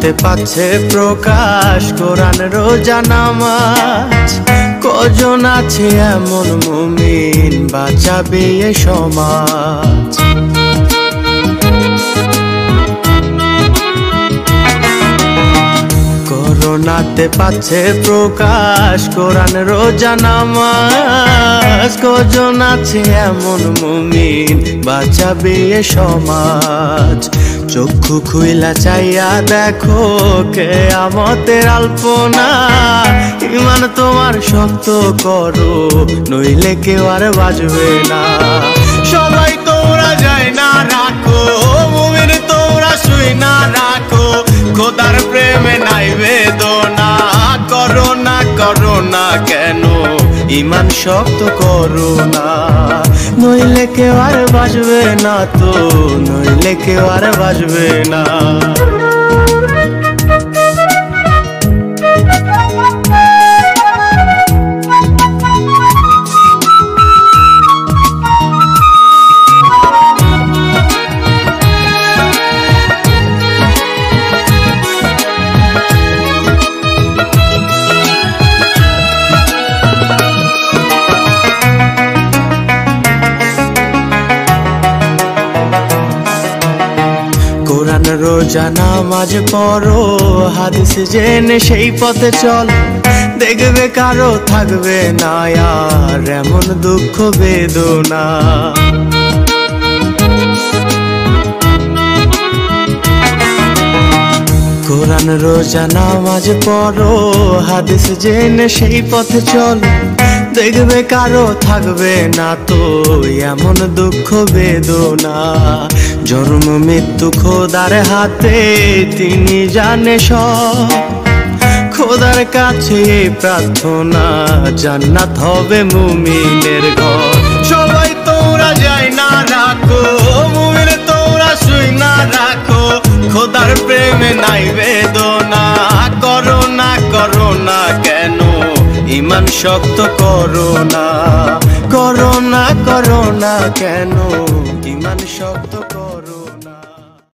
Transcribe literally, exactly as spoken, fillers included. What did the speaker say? হাতে পাচ্ছে প্রকাশ কোরআন রোজা নামাজ। কজন আছে এমন মুমিন বাঁচাবে এই সমাজ। করোনাতে পাচ্ছে প্রকাশ কোরআন রোজা নামাজ। কজন আছে এমন মুমিন বাঁচাবে এই সমাজ। চক্ষু খুইলা চাইয়া দেখো কিয়ামতের আলপনা। ইমান তোমার শক্ত করো নইলে কেউ আর বাঁচবে না। সবাই তোমরা যায় না রাখো মুমিন তোমরা শুই না রাখো। খোদার প্রেমে নাই বেদনা। করো না করো না কেন ইমান শক্ত করো না। নইলে কেউ আর বাঁচবে না তো নইলে কেউ আর বাঁচবে না। রোজা নামাজ পড়ো হাদিস জেনে সেই পথে চলো। দেখবে কারো থাকবে না আর এমন দুঃখ বেদনা। কোরআন রোজা নামাজ পড়ো হাদিস জেনে সেই পথে চলো। দেখবে কারো থাকবে না তো এমন দুঃখ বেদনা। জন্ম মৃত্যু খোদার হাতে তিনি জানে সব। খোদার কাছে প্রার্থনা জান্নাত হবে মুমিনের ঘর। সবাই তোমরা যায় না রাখো মুমিন তোমরা শুই না রাখো। খোদার প্রেমে নাই বেদনা। করো না করো না কেন ইমান শক্ত করো না। করো না করো না কেন ইমান শক্ত করো।